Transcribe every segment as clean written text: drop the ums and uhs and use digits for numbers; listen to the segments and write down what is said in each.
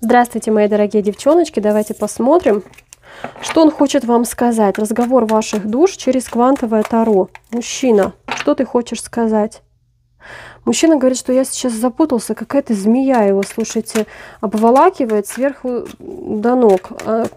Здравствуйте, мои дорогие девчоночки, давайте посмотрим, что он хочет вам сказать. Разговор ваших душ через квантовое таро. Мужчина, что ты хочешь сказать? Мужчина говорит, что я сейчас запутался, какая-то змея его, слушайте, обволакивает сверху до ног.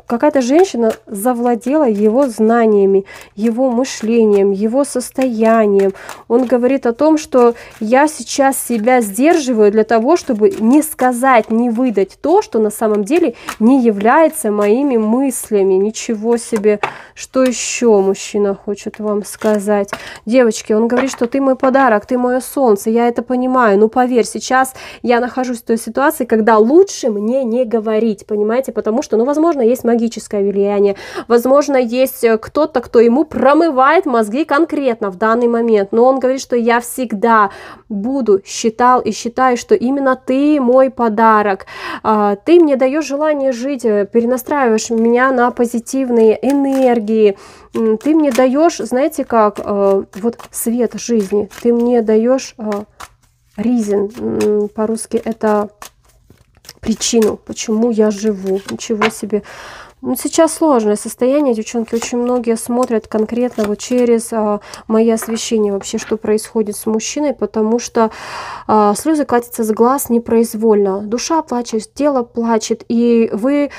Какая-то женщина завладела его знаниями, его мышлением, его состоянием. Он говорит о том, что я сейчас себя сдерживаю для того, чтобы не сказать, не выдать то, что на самом деле не является моими мыслями. Ничего себе! Что еще мужчина хочет вам сказать? Девочки, он говорит, что ты мой подарок, ты мое солнце, я это понимаю, ну поверь, сейчас я нахожусь в той ситуации, когда лучше мне не говорить, понимаете, потому что, ну, возможно, есть магическое влияние, возможно, есть кто-то, кто ему промывает мозги конкретно в данный момент, но он говорит, что я всегда буду, считал и считаю, что именно ты мой подарок, ты мне даешь желание жить, перенастраиваешь меня на позитивные энергии, ты мне даешь, знаете как, вот свет жизни, ты мне даешь... Reason, по-русски это причину, почему я живу. Ничего себе. Ну, сейчас сложное состояние, девчонки, очень многие смотрят конкретно вот через мои освещения вообще, что происходит с мужчиной, потому что слезы катятся с глаз непроизвольно, душа плачет, тело плачет, и вы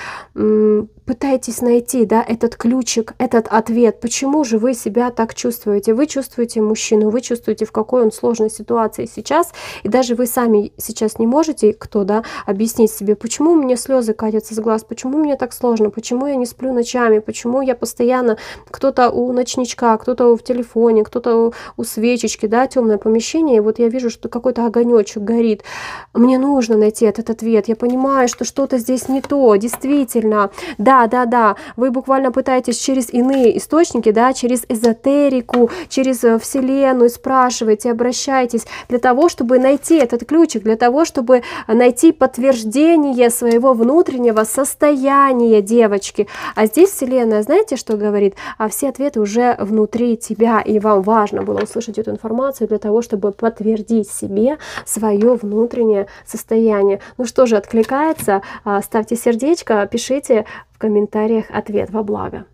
пытаетесь найти, да, этот ключик, этот ответ, почему же вы себя так чувствуете. Вы чувствуете мужчину, вы чувствуете, в какой он сложной ситуации сейчас, и даже вы сами сейчас не можете, кто, да, объяснить себе, почему мне слезы катятся с глаз, почему мне так сложно, почему я не сплю ночами, почему я постоянно, кто-то у ночничка, кто-то в телефоне, кто-то у свечечки, да, темное помещение, и вот я вижу, что какой-то огонечек горит. Мне нужно найти этот ответ, я понимаю, что что-то здесь не то, действительно, да, вы буквально пытаетесь через иные источники, да, через эзотерику, через вселенную спрашиваете, обращаетесь для того, чтобы найти этот ключик, для того, чтобы найти подтверждение своего внутреннего состояния, девочки. А здесь вселенная, знаете, что говорит? А все ответы уже внутри тебя, и вам важно было услышать эту информацию для того, чтобы подтвердить себе свое внутреннее состояние. Ну что же, откликается? Ставьте сердечко, пишите в комментариях ответ. Во благо.